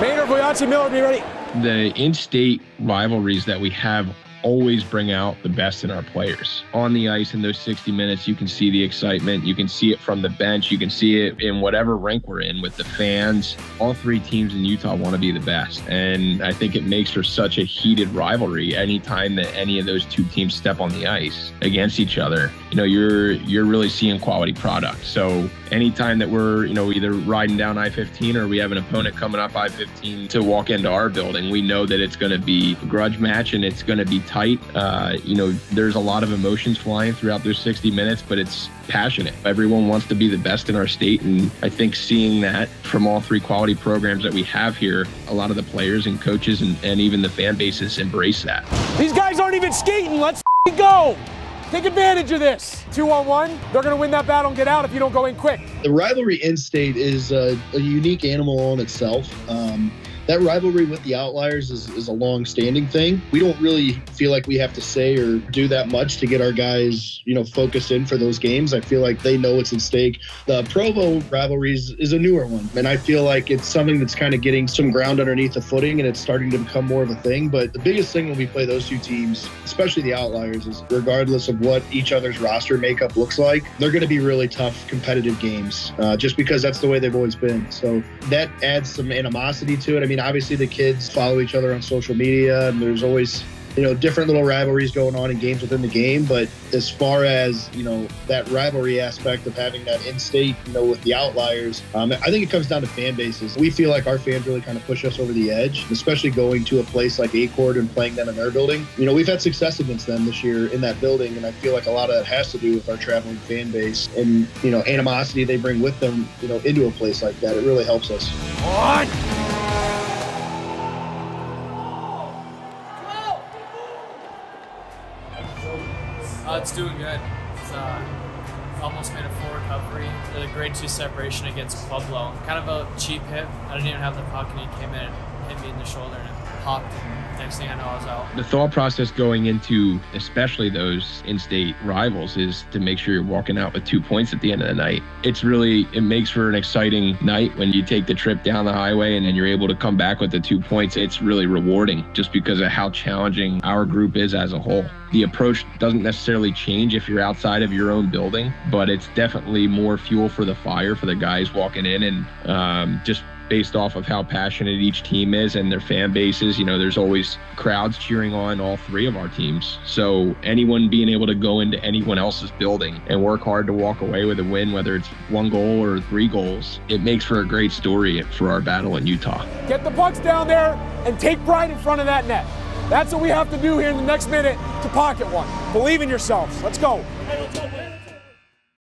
Mayor Bojanci Miller, be ready. The in-state rivalries that we have always bring out the best in our players. On the ice in those 60 minutes, you can see the excitement. You can see it from the bench. You can see it in whatever rink we're in with the fans. All three teams in Utah want to be the best. And I think it makes for such a heated rivalry anytime that any of those two teams step on the ice against each other. You know, you're really seeing quality product. So anytime that we're, you know, either riding down I-15 or we have an opponent coming up I-15 to walk into our building, we know that it's going to be a grudge match and it's going to be tight. You know, there's a lot of emotions flying throughout those 60 minutes, but it's passionate. Everyone wants to be the best in our state. And I think seeing that from all three quality programs that we have here, a lot of the players and coaches and even the fan bases embrace that. These guys aren't even skating. Let's go. Take advantage of this. 2-on-1, they're going to win that battle and get out if you don't go in quick. The rivalry in-state is a unique animal on itself. That rivalry with the Outliers is a long-standing thing. We don't really feel like we have to say or do that much to get our guys, you know, focused in for those games. I feel like they know what's at stake. The Pueblo rivalry is a newer one, and I feel like it's something that's kind of getting some ground underneath the footing, and it's starting to become more of a thing. But the biggest thing when we play those two teams, especially the Outliers, is regardless of what each other's roster makeup looks like, they're going to be really tough, competitive games, just because that's the way they've always been. So that adds some animosity to it. I mean, obviously the kids follow each other on social media, and there's always, you know, different little rivalries going on in games within the game. But as far as, you know, that rivalry aspect of having that in-state, you know, with the Outliers, I think it comes down to fan bases. We feel like our fans really kind of push us over the edge, especially going to a place like Acord and playing them in their building. You know, we've had success against them this year in that building, and I feel like a lot of that has to do with our traveling fan base and, you know, animosity they bring with them, you know, into a place like that. It really helps us. What? It's doing good. It's almost made a full recovery. Did a grade 2 separation against Pueblo. Kind of a cheap hit. I didn't even have the puck, and he came in and hit me in the shoulder, and it popped. And next thing I know, I was out. The thought process going into especially those in-state rivals is to make sure you're walking out with 2 points at the end of the night. It's really, it makes for an exciting night when you take the trip down the highway and then you're able to come back with the 2 points. It's really rewarding just because of how challenging our group is as a whole. The approach doesn't necessarily change if you're outside of your own building, but it's definitely more fuel for the fire for the guys walking in, and just based off of how passionate each team is and their fan bases, you know, there's always crowds cheering on all three of our teams. So anyone being able to go into anyone else's building and work hard to walk away with a win, whether it's 1 goal or 3 goals, it makes for a great story for our battle in Utah. Get the pucks down there and take pride in front of that net. That's what we have to do here in the next minute to pocket one. Believe in yourselves. Let's go.